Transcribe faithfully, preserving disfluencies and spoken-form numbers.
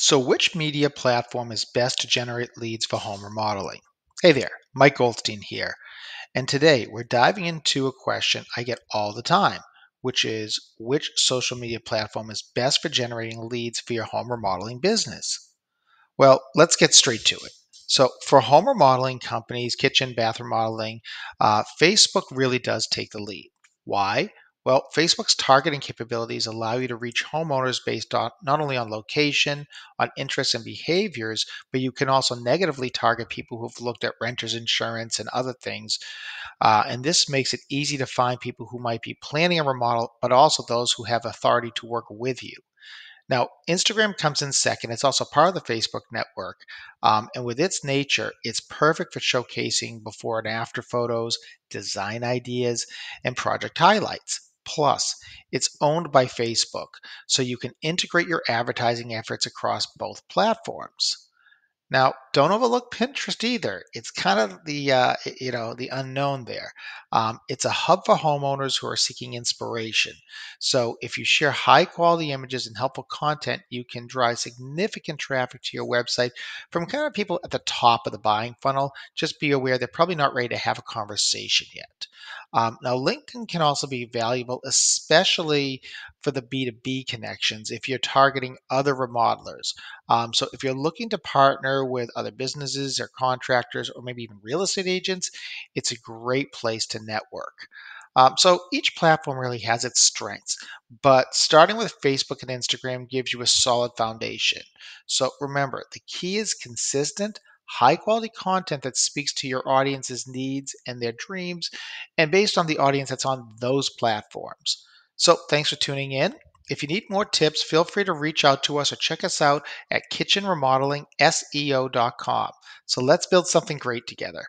So which media platform is best to generate leads for home remodeling? Hey there, Mike Goldstein here. And today we're diving into a question I get all the time, which is which social media platform is best for generating leads for your home remodeling business? Well, let's get straight to it. So for home remodeling companies, kitchen, bath remodeling, uh, Facebook really does take the lead. Why? Well, Facebook's targeting capabilities allow you to reach homeowners based on not only on location, on interests and behaviors, but you can also negatively target people who've looked at renters insurance and other things. Uh, and this makes it easy to find people who might be planning a remodel, but also those who have authority to work with you. Now, Instagram comes in second. It's also part of the Facebook network. Um, and with its nature, it's perfect for showcasing before and after photos, design ideas, and project highlights. Plus, it's owned by Facebook, so you can integrate your advertising efforts across both platforms. Now, don't overlook Pinterest either. It's kind of the uh, you know the unknown there. Um, it's a hub for homeowners who are seeking inspiration. So if you share high quality images and helpful content, you can drive significant traffic to your website from kind of people at the top of the buying funnel. Just be aware they're probably not ready to have a conversation yet. Um, now, LinkedIn can also be valuable, especially for the B two B connections if you're targeting other remodelers. Um, so if you're looking to partner with other businesses or contractors or maybe even real estate agents, it's a great place to network. Um, so each platform really has its strengths, but starting with Facebook and Instagram gives you a solid foundation. So remember, the key is consistent, high-quality content that speaks to your audience's needs and their dreams, and based on the audience that's on those platforms. So thanks for tuning in. If you need more tips, feel free to reach out to us or check us out at kitchen remodeling S E O dot com. So let's build something great together.